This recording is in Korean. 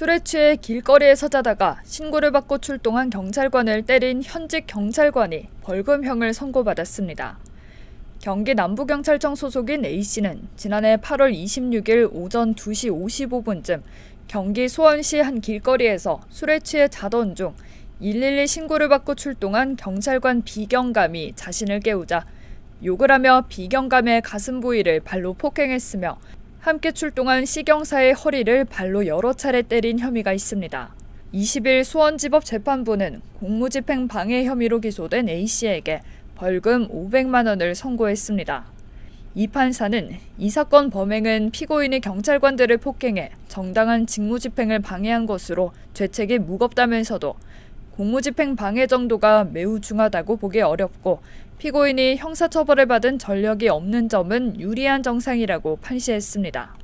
술에 취해 길거리에 서자다가 신고를 받고 출동한 경찰관을 때린 현직 경찰관이 벌금형을 선고받았습니다. 경기 남부경찰청 소속인 A씨는 지난해 8월 26일 오전 2시 55분쯤 경기 소원시 한 길거리에서 술에 취해 자던 중 112 신고를 받고 출동한 경찰관 비경감이 자신을 깨우자 욕을 하며 비경감의 가슴 부위를 발로 폭행했으며 함께 출동한 시경사의 허리를 발로 여러 차례 때린 혐의가 있습니다. 20일 수원지법 재판부는 공무집행 방해 혐의로 기소된 A씨에게 벌금 500만 원을 선고했습니다. 이 판사는 이 사건 범행은 피고인이 경찰관들을 폭행해 정당한 직무집행을 방해한 것으로 죄책이 무겁다면서도 공무집행 방해 정도가 매우 중하다고 보기 어렵고 피고인이 형사처벌을 받은 전력이 없는 점은 유리한 정상이라고 판시했습니다.